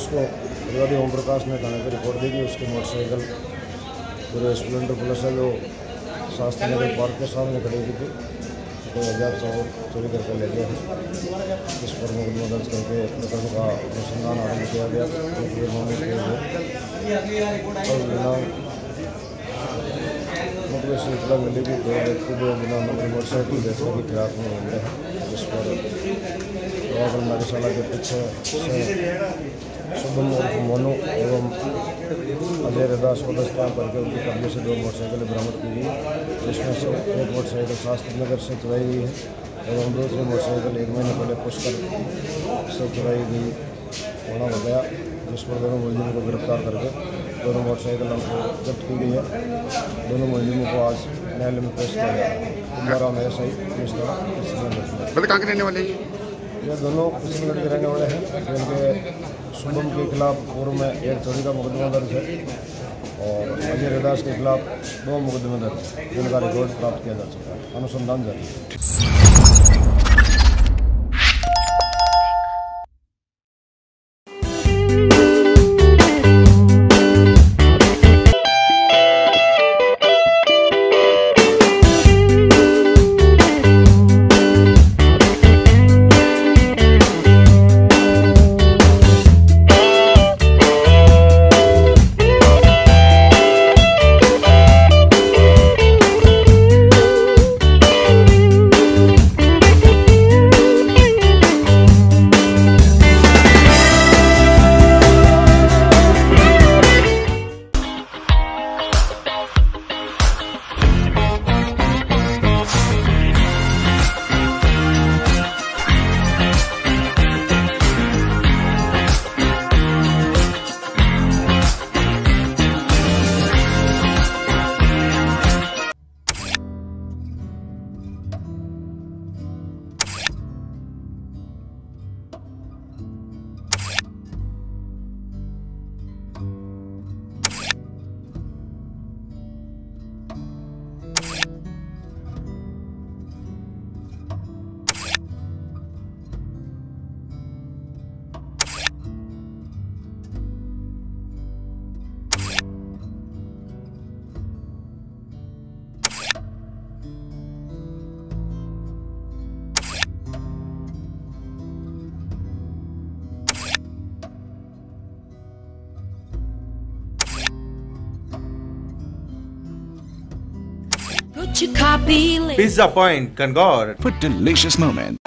उसको विवादी ओम प्रकाश ने थाने पर रिपोर्ट दी कि उसकी मोटरसाइकिल पूरे स्प्लेंडर प्लस है जो शास्त्री नगर पार्क के सामने खड़ी हुई थी, 2000 चोरी करके ले गया। इस पर मुकदमा दर्ज करके प्रकरण का अनुसंधान आरम्भ किया गया। मुख्य सूचना मिली कि दो व्यक्ति जो बिना नंबर मोटरसाइकिल बेचने के खिलाफ में हो गए, जिस पर मरीशाला के पीछे शुभिन मोनू एवं अजय रास को गिरफ्तार करके उनके कब्जे से 2 मोटरसाइकिल बरामद की गई, जिसमें से एक मोटरसाइकिल शास्त्री नगर से चुराई गई है एवं दूसरी मोटरसाइकिल 1 महीने पहले पुष्कर से चुराई गई होना हो गया, जिस पर दोनों मुलजिमों को गिरफ्तार करके दोनों मोटरसाइकिलों को जब्त की गई है। दोनों मुलजिमों को आज न्यायालय में पेश किया गया। ये दोनों किशनगढ़ के रहने वाले हैं, जिनके शुभम के खिलाफ पूर्व में एक चोरी का मुकदमा दर्ज है और अजय रदास के खिलाफ 2 मुकदमे दर्ज, जिनका रिकॉर्ड प्राप्त किया जा चुका है। अनुसंधान जारी है। Pizza Point, Concord, for delicious moments.